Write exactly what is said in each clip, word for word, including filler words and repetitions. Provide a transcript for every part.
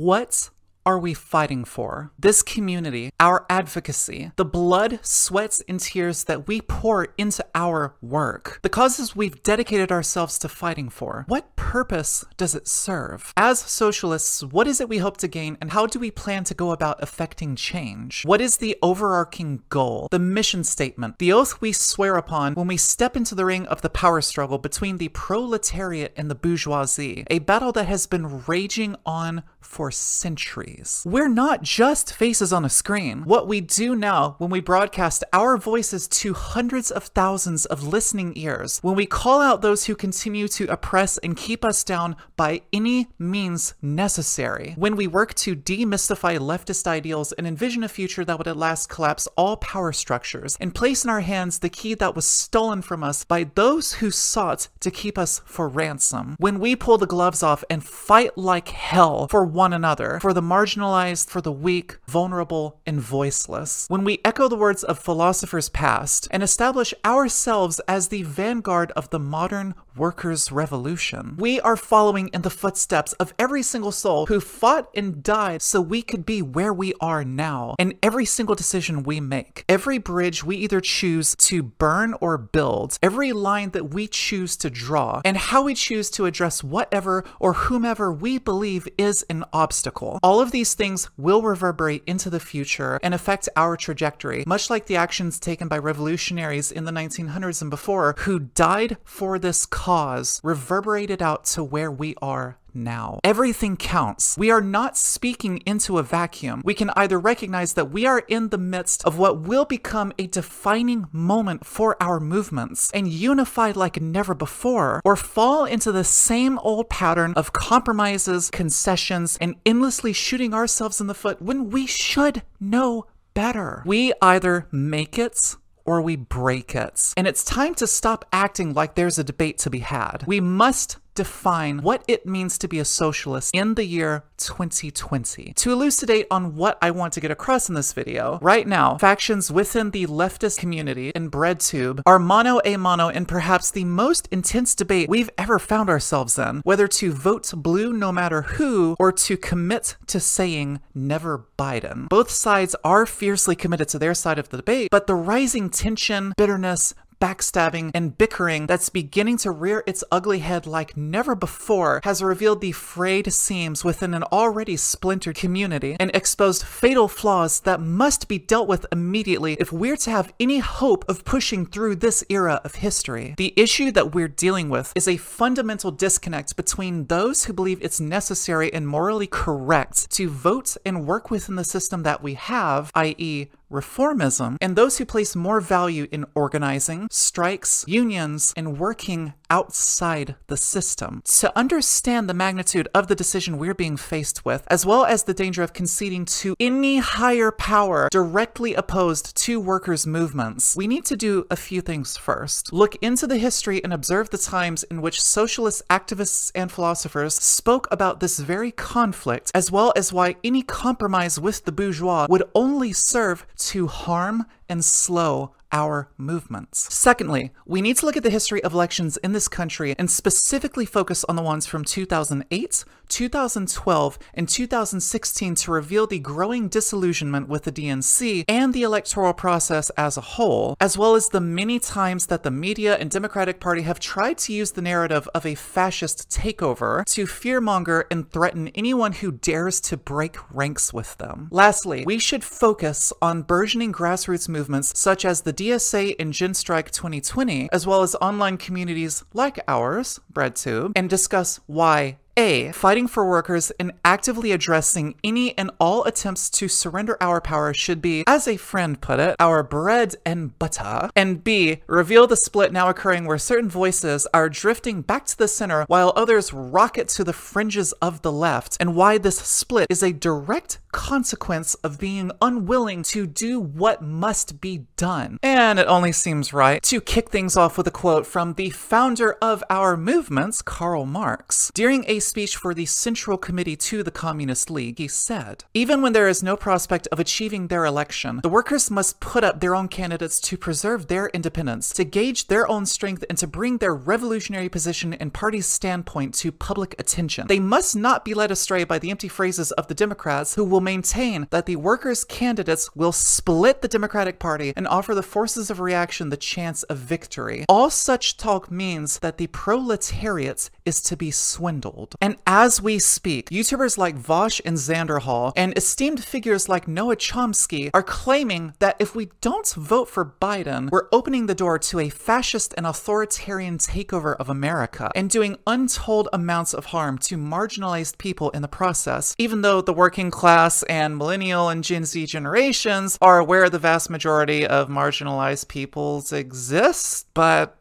what are we fighting for? This community, our advocacy, the blood, sweats, and tears that we pour into our work, the causes we've dedicated ourselves to fighting for, what purpose does it serve? As socialists, what is it we hope to gain, and how do we plan to go about affecting change? What is the overarching goal, the mission statement, the oath we swear upon when we step into the ring of the power struggle between the proletariat and the bourgeoisie, a battle that has been raging on for centuries? We're not just faces on a screen. What we do now when we broadcast our voices to hundreds of thousands of listening ears, when we call out those who continue to oppress and keep us down by any means necessary, when we work to demystify leftist ideals and envision a future that would at last collapse all power structures and place in our hands the key that was stolen from us by those who sought to keep us for ransom, when we pull the gloves off and fight like hell for one another, for the marginalized, for the weak, vulnerable, and voiceless. When we echo the words of philosophers past and establish ourselves as the vanguard of the modern workers' revolution, we are following in the footsteps of every single soul who fought and died so we could be where we are now. And every single decision we make, every bridge we either choose to burn or build, every line that we choose to draw, and how we choose to address whatever or whomever we believe is an obstacle, all of these things will reverberate into the future and affect our trajectory, much like the actions taken by revolutionaries in the nineteen hundreds and before who died for this cause reverberated out to where we are now. Everything counts. We are not speaking into a vacuum. We can either recognize that we are in the midst of what will become a defining moment for our movements and unify like never before, or fall into the same old pattern of compromises, concessions, and endlessly shooting ourselves in the foot when we should know better. We either make it or we break it. And it's time to stop acting like there's a debate to be had. We must define what it means to be a socialist in the year twenty twenty. To elucidate on what I want to get across in this video, right now, factions within the leftist community in BreadTube are mano a mano in perhaps the most intense debate we've ever found ourselves in, whether to vote blue no matter who, or to commit to saying never Biden. Both sides are fiercely committed to their side of the debate, but the rising tension, bitterness, backstabbing, and bickering that's beginning to rear its ugly head like never before has revealed the frayed seams within an already splintered community and exposed fatal flaws that must be dealt with immediately if we're to have any hope of pushing through this era of history. The issue that we're dealing with is a fundamental disconnect between those who believe it's necessary and morally correct to vote and work within the system that we have, that is, reformism, and those who place more value in organizing, strikes, unions, and working outside the system. To understand the magnitude of the decision we're being faced with, as well as the danger of conceding to any higher power directly opposed to workers' movements, we need to do a few things first. Look into the history and observe the times in which socialist activists and philosophers spoke about this very conflict, as well as why any compromise with the bourgeois would only serve to harm and slow our movements. Secondly, we need to look at the history of elections in this country and specifically focus on the ones from two thousand eight, two thousand twelve, and two thousand sixteen to reveal the growing disillusionment with the D N C and the electoral process as a whole, as well as the many times that the media and Democratic Party have tried to use the narrative of a fascist takeover to fearmonger and threaten anyone who dares to break ranks with them. Lastly, we should focus on burgeoning grassroots movements such as the D S A and Gen Strike twenty twenty, as well as online communities like ours, BreadTube, and discuss why A, fighting for workers and actively addressing any and all attempts to surrender our power should be, as a friend put it, our bread and butter. And B, reveal the split now occurring where certain voices are drifting back to the center while others rocket to the fringes of the left, and why this split is a direct consequence of being unwilling to do what must be done. And it only seems right to kick things off with a quote from the founder of our movements, Karl Marx. During a speech for the Central Committee to the Communist League, he said, "Even when there is no prospect of achieving their election, the workers must put up their own candidates to preserve their independence, to gauge their own strength, and to bring their revolutionary position and party standpoint to public attention. They must not be led astray by the empty phrases of the Democrats, who will maintain that the workers' candidates will split the Democratic Party and offer the forces of reaction the chance of victory. All such talk means that the proletariat is to be swindled." And as we speak, YouTubers like Vaush and Xanderhal and esteemed figures like Noam Chomsky are claiming that if we don't vote for Biden, we're opening the door to a fascist and authoritarian takeover of America and doing untold amounts of harm to marginalized people in the process, even though the working class and millennial and Gen Z generations are aware the vast majority of marginalized peoples exist, but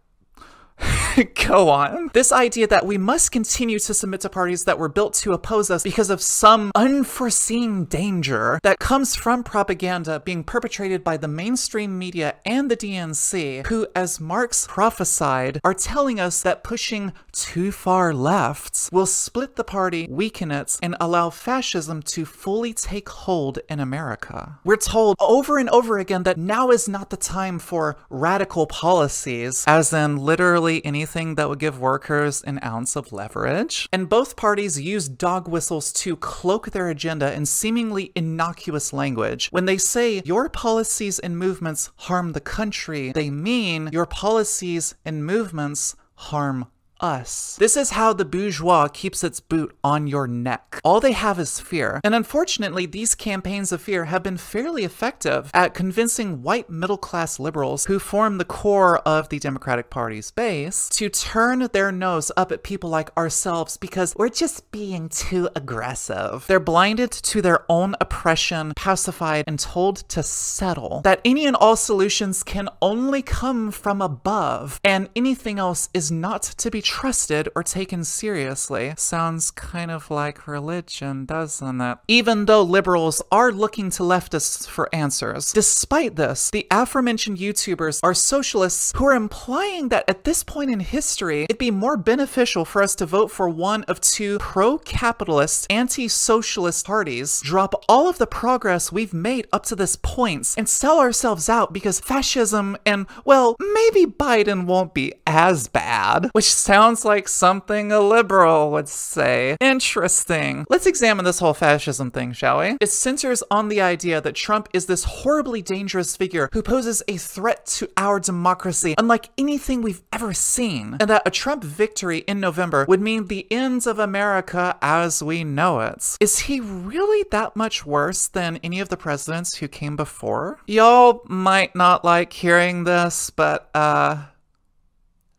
go on. This idea that we must continue to submit to parties that were built to oppose us because of some unforeseen danger that comes from propaganda being perpetrated by the mainstream media and the D N C, who, as Marx prophesied, are telling us that pushing too far left will split the party, weaken it, and allow fascism to fully take hold in America. We're told over and over again that now is not the time for radical policies, as in literally anything that would give workers an ounce of leverage. And both parties use dog whistles to cloak their agenda in seemingly innocuous language. When they say your policies and movements harm the country, they mean your policies and movements harm us. This is how the bourgeois keeps its boot on your neck. All they have is fear. And unfortunately, these campaigns of fear have been fairly effective at convincing white middle-class liberals, who form the core of the Democratic Party's base, to turn their nose up at people like ourselves because we're just being too aggressive. They're blinded to their own oppression, pacified, and told to settle. That any and all solutions can only come from above, and anything else is not to be trusted or taken seriously. Sounds kind of like religion, doesn't it? Even though liberals are looking to leftists for answers. Despite this, the aforementioned YouTubers are socialists who are implying that at this point in history, it'd be more beneficial for us to vote for one of two pro-capitalist, anti-socialist parties, drop all of the progress we've made up to this point, and sell ourselves out because fascism and, well, maybe Biden won't be as bad, which sounds like something a liberal would say. Interesting. Let's examine this whole fascism thing, shall we? It centers on the idea that Trump is this horribly dangerous figure who poses a threat to our democracy unlike anything we've ever seen, and that a Trump victory in November would mean the end of America as we know it. Is he really that much worse than any of the presidents who came before? Y'all might not like hearing this, but, uh...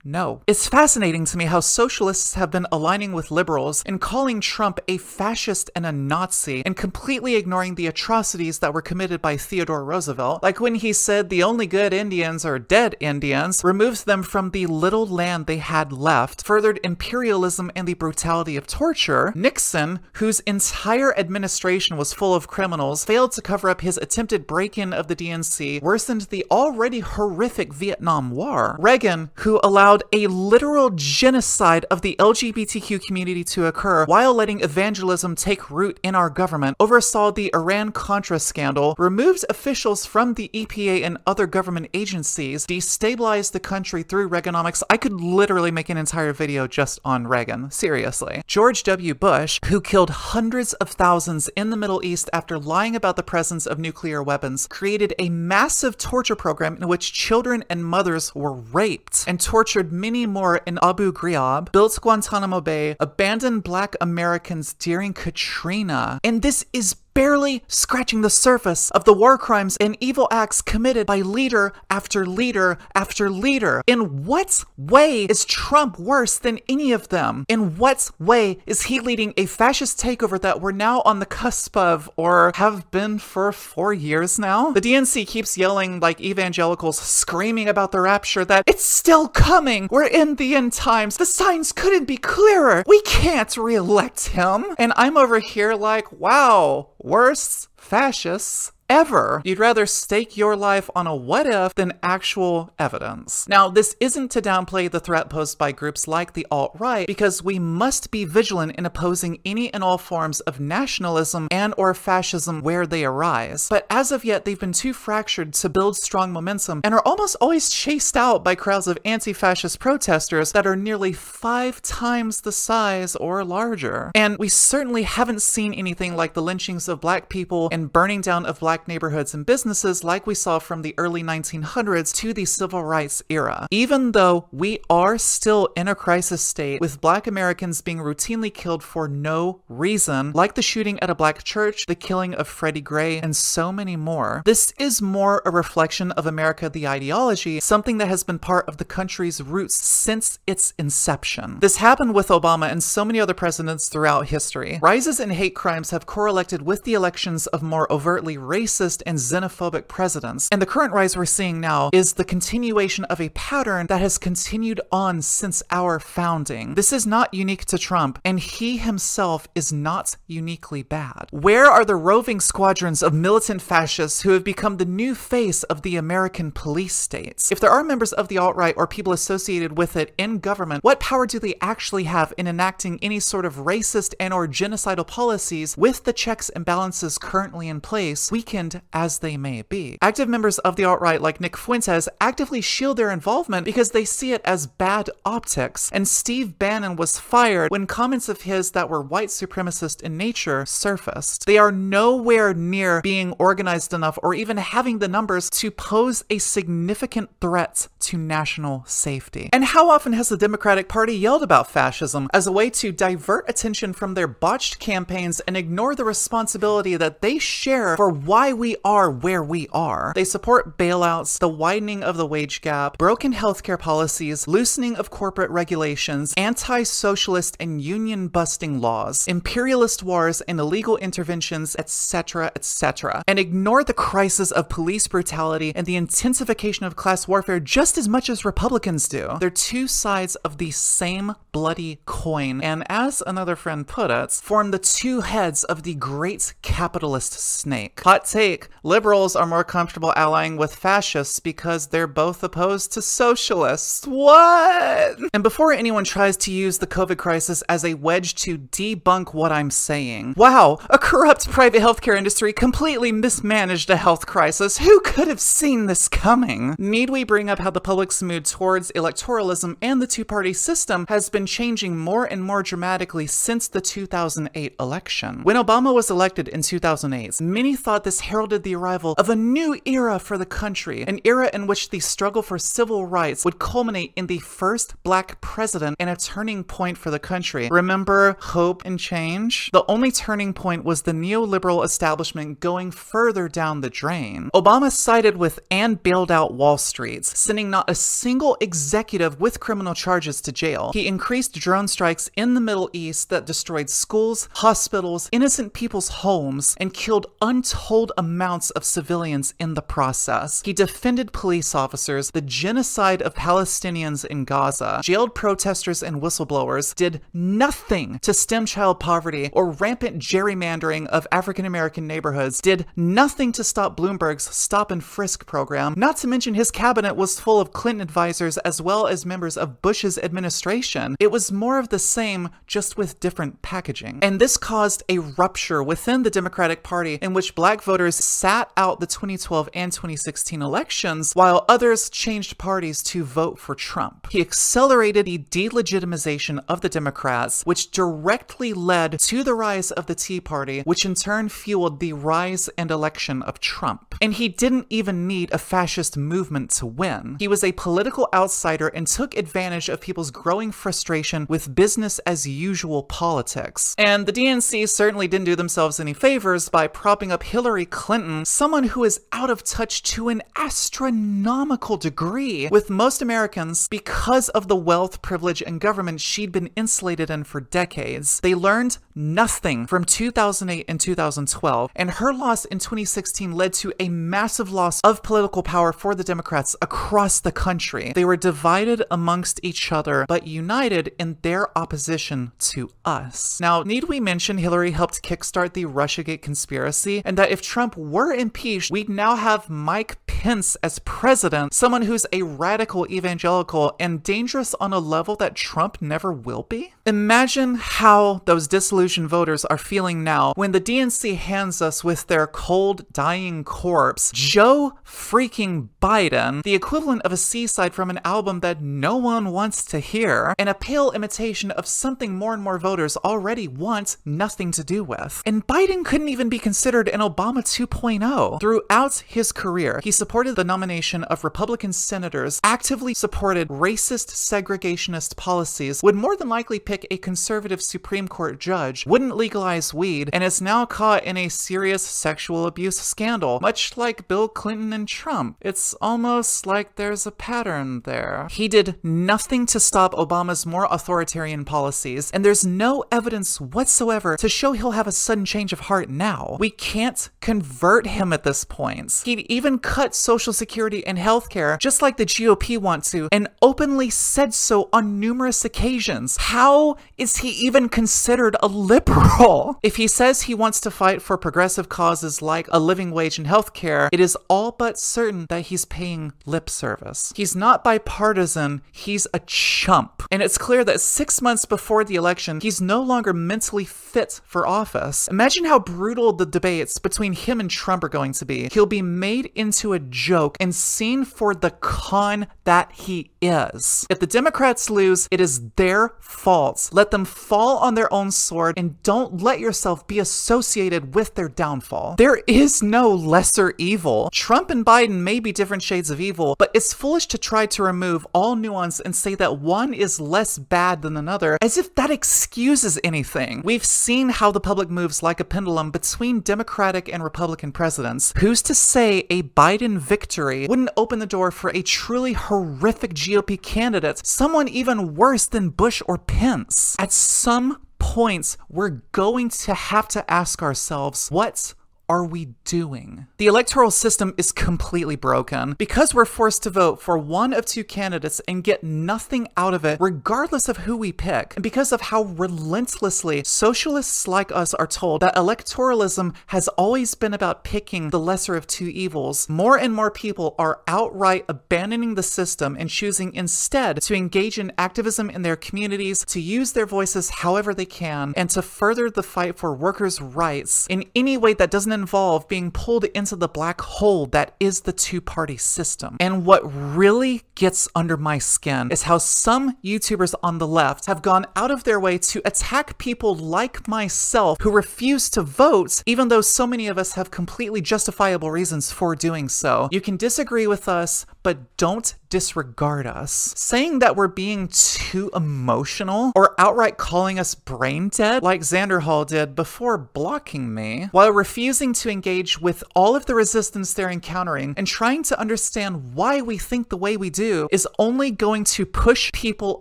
no. It's fascinating to me how socialists have been aligning with liberals and calling Trump a fascist and a Nazi and completely ignoring the atrocities that were committed by Theodore Roosevelt, like when he said the only good Indians are dead Indians, removed them from the little land they had left, furthered imperialism and the brutality of torture. Nixon, whose entire administration was full of criminals, failed to cover up his attempted break-in of the D N C, worsened the already horrific Vietnam War. Reagan, who allowed a literal genocide of the L G B T Q community to occur while letting evangelism take root in our government, oversaw the Iran-Contra scandal, removed officials from the E P A and other government agencies, destabilized the country through Reaganomics. I could literally make an entire video just on Reagan, seriously. George W. Bush, who killed hundreds of thousands in the Middle East after lying about the presence of nuclear weapons, created a massive torture program in which children and mothers were raped and tortured many more in Abu Ghraib, built Guantanamo Bay, abandoned Black Americans during Katrina. And this is barely scratching the surface of the war crimes and evil acts committed by leader after leader after leader. In what way is Trump worse than any of them? In what way is he leading a fascist takeover that we're now on the cusp of, or have been for four years now? The D N C keeps yelling like evangelicals screaming about the rapture that it's still coming. We're in the end times. The signs couldn't be clearer. We can't re-elect him. And I'm over here like, wow, worse fascists ever, you'd rather stake your life on a what if than actual evidence. Now, this isn't to downplay the threat posed by groups like the alt-right, because we must be vigilant in opposing any and all forms of nationalism and or fascism where they arise. But as of yet, they've been too fractured to build strong momentum and are almost always chased out by crowds of anti-fascist protesters that are nearly five times the size or larger. And we certainly haven't seen anything like the lynchings of black people and burning down of black neighborhoods and businesses like we saw from the early nineteen hundreds to the civil rights era. Even though we are still in a crisis state, with black Americans being routinely killed for no reason, like the shooting at a black church, the killing of Freddie Gray, and so many more. This is more a reflection of America the ideology, something that has been part of the country's roots since its inception. This happened with Obama and so many other presidents throughout history. Rises in hate crimes have correlated with the elections of more overtly racist and xenophobic presidents, and the current rise we're seeing now is the continuation of a pattern that has continued on since our founding. This is not unique to Trump, and he himself is not uniquely bad. Where are the roving squadrons of militant fascists who have become the new face of the American police states? If there are members of the alt-right or people associated with it in government, what power do they actually have in enacting any sort of racist and or genocidal policies with the checks and balances currently in place, weakened as they may be? Active members of the alt-right, like Nick Fuentes, actively shield their involvement because they see it as bad optics, and Steve Bannon was fired when comments of his that were white supremacist in nature surfaced. They are nowhere near being organized enough or even having the numbers to pose a significant threat to national safety. And how often has the Democratic Party yelled about fascism as a way to divert attention from their botched campaigns and ignore the responsibility that they share for why we are where we are? They support bailouts, the widening of the wage gap, broken healthcare policies, loosening of corporate regulations, anti-socialist and union-busting laws, imperialist wars and illegal interventions, et cetera, et cetera, and ignore the crisis of police brutality and the intensification of class warfare just as much as Republicans do. They're two sides of the same bloody coin, and as another friend put it, form the two heads of the great capitalist snake. Hot take: liberals are more comfortable allying with fascists because they're both opposed to socialists. What? And before anyone tries to use the COVID crisis as a wedge to debunk what I'm saying, wow, a corrupt private healthcare industry completely mismanaged a health crisis. Who could have seen this coming? Need we bring up how the public's mood towards electoralism and the two-party system has been changing more and more dramatically since the two thousand eight election? When Obama was elected in two thousand eight, many thought this heralded the arrival of a new era for the country, an era in which the struggle for civil rights would culminate in the first black president and a turning point for the country. Remember hope and change? The only turning point was the neoliberal establishment going further down the drain. Obama sided with and bailed out Wall Street, sending not a single executive with criminal charges to jail. He increased drone strikes in the Middle East that destroyed schools, hospitals, innocent people's homes, and killed untold amounts of civilians in the process. He defended police officers, the genocide of Palestinians in Gaza, jailed protesters and whistleblowers, did nothing to stem child poverty or rampant gerrymandering of African American neighborhoods, did nothing to stop Bloomberg's stop and frisk program, not to mention his cabinet was full of Clinton advisors as well as members of Bush's administration. It was more of the same, just with different packaging. And this caused a rupture within the Democratic Party in which black voters sat out the twenty twelve and twenty sixteen elections while others changed parties to vote for Trump. He accelerated the delegitimization of the Democrats, which directly led to the rise of the Tea Party, which in turn fueled the rise and election of Trump. And he didn't even need a fascist movement to win. He was a political outsider and took advantage of people's growing frustration with business as usual politics. And the D N C certainly didn't do themselves any favors by propping up Hillary Clinton, someone who is out of touch to an astronomical degree with most Americans because of the wealth, privilege, and government she'd been insulated in for decades. They learned nothing from two thousand eight and two thousand twelve, and her loss in twenty sixteen led to a massive loss of political power for the Democrats across the country. They were divided amongst each other, but united in their opposition to us. Now, need we mention Hillary helped kickstart the Russiagate conspiracy, and that if Trump Trump were impeached, we'd now have Mike Pence as president, someone who's a radical evangelical and dangerous on a level that Trump never will be. Imagine how those disillusioned voters are feeling now when the D N C hands us with their cold, dying corpse, Joe freaking Biden, the equivalent of a C-side from an album that no one wants to hear, and a pale imitation of something more and more voters already want nothing to do with. And Biden couldn't even be considered an Obama two point oh. Throughout his career, he supported the nomination of Republican senators, actively supported racist segregationist policies, would more than likely pick a conservative Supreme Court judge, wouldn't legalize weed, and is now caught in a serious sexual abuse scandal, much like Bill Clinton and Trump. It's almost like there's a pattern there. He did nothing to stop Obama's more authoritarian policies, and there's no evidence whatsoever to show he'll have a sudden change of heart now. We can't convert him at this point. He'd even cut Social Security and healthcare, just like the G O P wants to, and openly said so on numerous occasions. How is he even considered a liberal? If he says he wants to fight for progressive causes like a living wage and healthcare, it is all but certain that he's paying lip service. He's not bipartisan, he's a chump. And it's clear that six months before the election, he's no longer mentally fit for office. Imagine how brutal the debates between him and Trump are going to be. He'll be made into a joke and seen for the con that he is. If the Democrats lose, it is their fault. Let them fall on their own sword and don't let yourself be associated with their downfall. There is no lesser evil. Trump and Biden may be different shades of evil, but it's foolish to try to remove all nuance and say that one is less bad than another, as if that excuses anything. We've seen how the public moves like a pendulum between Democratic and Republican presidents. Who's to say a Biden victory wouldn't open the door for a truly horrific G O P candidate, someone even worse than Bush or Pence? At some points, we're going to have to ask ourselves, what's are we doing? The electoral system is completely broken. Because we're forced to vote for one of two candidates and get nothing out of it, regardless of who we pick, and because of how relentlessly socialists like us are told that electoralism has always been about picking the lesser of two evils, more and more people are outright abandoning the system and choosing instead to engage in activism in their communities, to use their voices however they can, and to further the fight for workers' rights in any way that doesn't involve being pulled into the black hole that is the two-party system. And what really gets under my skin is how some YouTubers on the left have gone out of their way to attack people like myself who refuse to vote, even though so many of us have completely justifiable reasons for doing so. You can disagree with us, but don't disregard us. Saying that we're being too emotional or outright calling us brain dead, like Xanderhal did before blocking me, while refusing to engage with all of the resistance they're encountering and trying to understand why we think the way we do, is only going to push people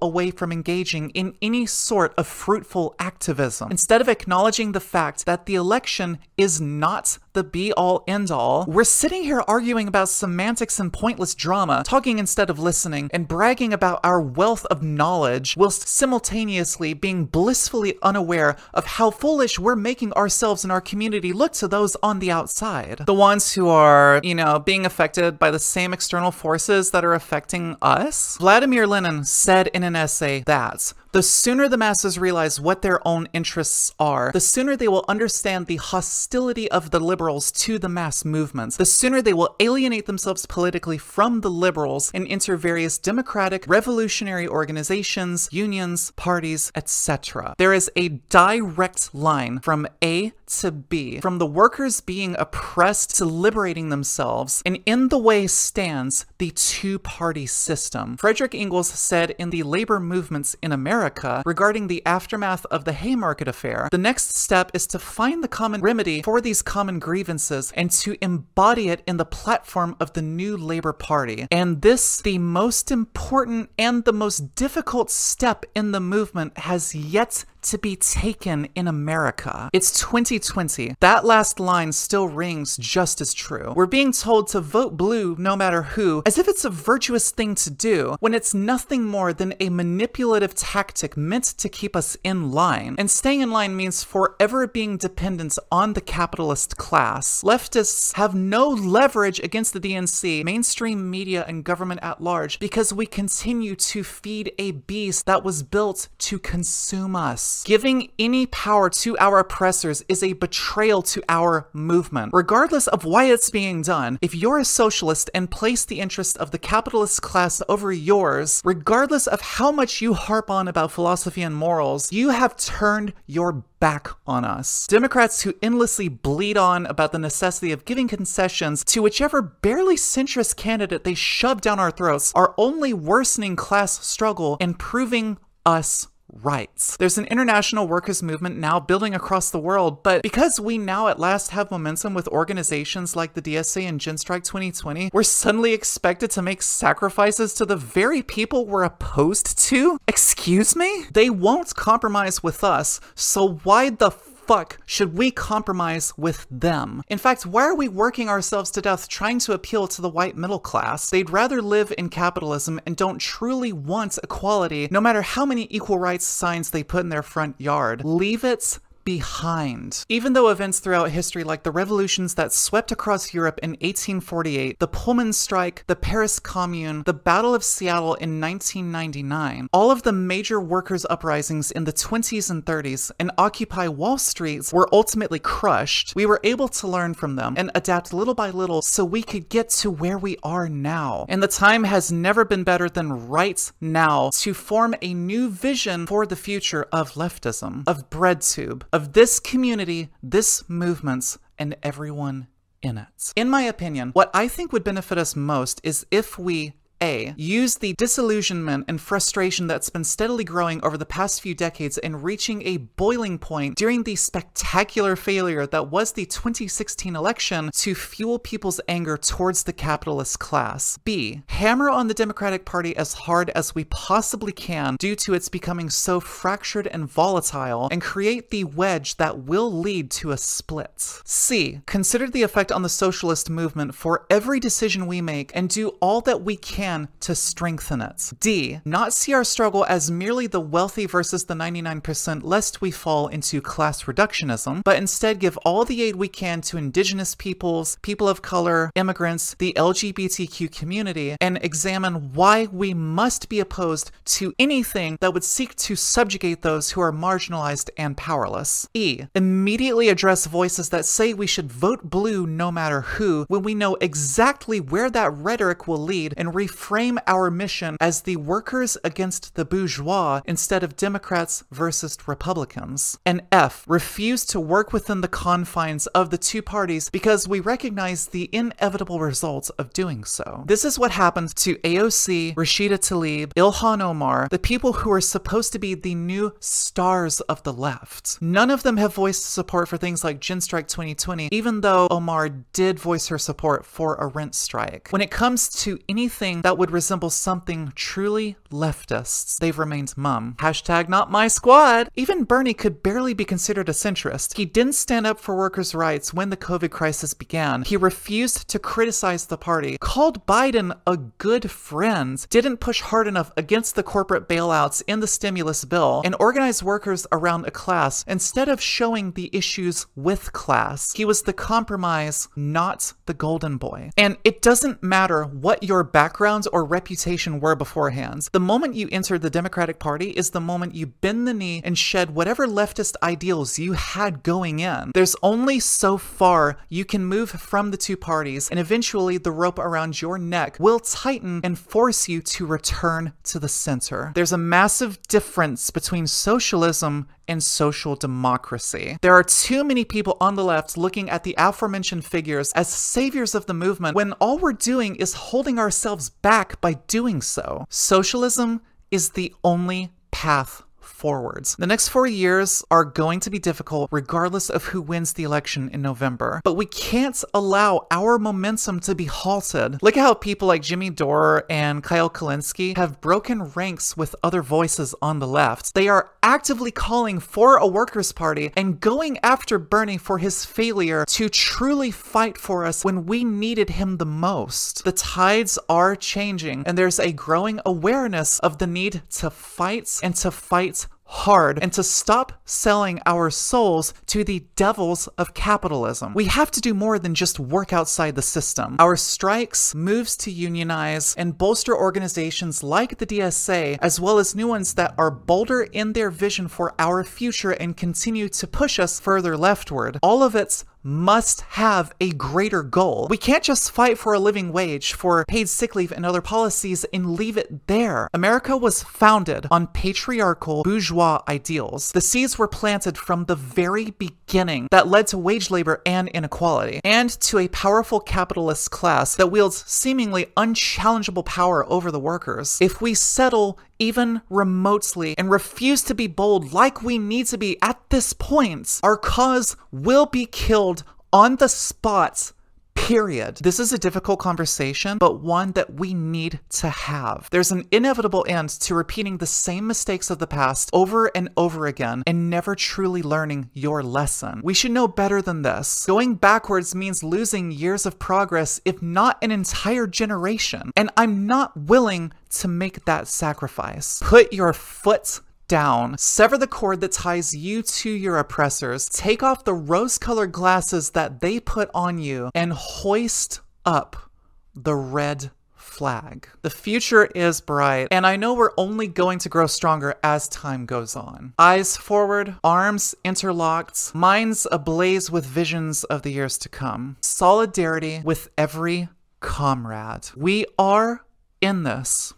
away from engaging in any sort of fruitful activism. Instead of acknowledging the fact that the election is not the be-all, end-all, we're sitting here arguing about semantics and pointless drama, talking instead of listening, and bragging about our wealth of knowledge, whilst simultaneously being blissfully unaware of how foolish we're making ourselves and our community look to those on the outside. The ones who are, you know, being affected by the same external forces that are affecting us. Vladimir Lenin said in an essay that, "The sooner the masses realize what their own interests are, the sooner they will understand the hostility of the liberals to the mass movements. The sooner they will alienate themselves politically from the liberals and enter various democratic, revolutionary organizations, unions, parties, et cetera" There is a direct line from A to B, from the workers being oppressed to liberating themselves, and in the way stands the two-party system. Frederick Engels said in The Labor Movements in America, America, regarding the aftermath of the Haymarket Affair, "The next step is to find the common remedy for these common grievances and to embody it in the platform of the new Labour Party. And this, the most important and the most difficult step in the movement, has yet to be taken in America. It's twenty twenty. That last line still rings just as true. We're being told to vote blue no matter who, as if it's a virtuous thing to do, when it's nothing more than a manipulative tactic meant to keep us in line. And staying in line means forever being dependent on the capitalist class. Leftists have no leverage against the D N C, mainstream media, and government at large, because we continue to feed a beast that was built to consume us. Giving any power to our oppressors is a betrayal to our movement. Regardless of why it's being done, if you're a socialist and place the interests of the capitalist class over yours, regardless of how much you harp on about philosophy and morals, you have turned your back on us. Democrats who endlessly bleed on about the necessity of giving concessions to whichever barely centrist candidate they shove down our throats are only worsening class struggle and proving us rights. There's an international workers' movement now building across the world, but because we now at last have momentum with organizations like the D S A and Gen Strike twenty twenty, we're suddenly expected to make sacrifices to the very people we're opposed to? Excuse me? They won't compromise with us, so why the fuck should we compromise with them? In fact, why are we working ourselves to death trying to appeal to the white middle class? They'd rather live in capitalism and don't truly want equality, no matter how many equal rights signs they put in their front yard. Leave it behind. Even though events throughout history like the revolutions that swept across Europe in eighteen forty-eight, the Pullman strike, the Paris Commune, the Battle of Seattle in nineteen ninety-nine, all of the major workers' uprisings in the twenties and thirties, and Occupy Wall Street were ultimately crushed, we were able to learn from them and adapt little by little so we could get to where we are now. And the time has never been better than right now to form a new vision for the future of leftism, of BreadTube, of this community, this movement, and everyone in it. In my opinion, what I think would benefit us most is if we A. Use the disillusionment and frustration that's been steadily growing over the past few decades and reaching a boiling point during the spectacular failure that was the twenty sixteen election to fuel people's anger towards the capitalist class. B. Hammer on the Democratic Party as hard as we possibly can due to its becoming so fractured and volatile, and create the wedge that will lead to a split. C. Consider the effect on the socialist movement for every decision we make and do all that we can to strengthen it. D. Not see our struggle as merely the wealthy versus the ninety-nine percent, lest we fall into class reductionism, but instead give all the aid we can to indigenous peoples, people of color, immigrants, the L G B T Q community, and examine why we must be opposed to anything that would seek to subjugate those who are marginalized and powerless. E. Immediately address voices that say we should vote blue no matter who, when we know exactly where that rhetoric will lead, and reframe Frame our mission as the workers against the bourgeois instead of Democrats versus Republicans. And F. Refuse to work within the confines of the two parties because we recognize the inevitable results of doing so. This is what happened to A O C, Rashida Tlaib, Ilhan Omar, the people who are supposed to be the new stars of the left. None of them have voiced support for things like Gen Strike twenty twenty, even though Omar did voice her support for a rent strike. When it comes to anything that would resemble something truly leftist, they've remained mum. Hashtag not my squad. Even Bernie could barely be considered a centrist. He didn't stand up for workers' rights when the COVID crisis began. He refused to criticize the party, called Biden a good friend, didn't push hard enough against the corporate bailouts in the stimulus bill, and organized workers around a class instead of showing the issues with class. He was the compromise, not the golden boy. And it doesn't matter what your background or reputation were beforehand. The moment you enter the Democratic Party is the moment you bend the knee and shed whatever leftist ideals you had going in. There's only so far you can move from the two parties, and eventually the rope around your neck will tighten and force you to return to the center. There's a massive difference between socialism and social democracy. There are too many people on the left looking at the aforementioned figures as saviors of the movement when all we're doing is holding ourselves back by doing so. Socialism is the only path forwards. The next four years are going to be difficult regardless of who wins the election in November, but we can't allow our momentum to be halted. Look at how people like Jimmy Dore and Kyle Kulinski have broken ranks with other voices on the left. They are actively calling for a Workers' Party and going after Bernie for his failure to truly fight for us when we needed him the most. The tides are changing, and there's a growing awareness of the need to fight and to fight hard and to stop selling our souls to the devils of capitalism. We have to do more than just work outside the system. Our strikes, moves to unionize, and bolster organizations like the D S A, as well as new ones that are bolder in their vision for our future and continue to push us further leftward. All of it's must have a greater goal. We can't just fight for a living wage, for paid sick leave and other policies and leave it there. America was founded on patriarchal bourgeois ideals. The seeds were planted from the very beginning that led to wage labor and inequality, and to a powerful capitalist class that wields seemingly unchallengeable power over the workers. If we settle even remotely and refuse to be bold like we need to be at this point, our cause will be killed on the spot. Period. This is a difficult conversation, but one that we need to have. There's an inevitable end to repeating the same mistakes of the past over and over again and never truly learning your lesson. We should know better than this. Going backwards means losing years of progress, if not an entire generation. And I'm not willing to make that sacrifice. Put your foot down. Sever the cord that ties you to your oppressors. Take off the rose-colored glasses that they put on you and hoist up the red flag. The future is bright, and I know we're only going to grow stronger as time goes on. Eyes forward, arms interlocked, minds ablaze with visions of the years to come. Solidarity with every comrade. We are in this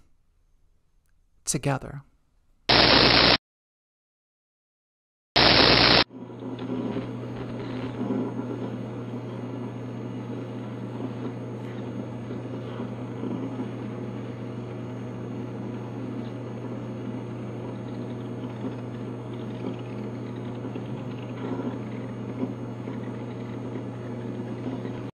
together.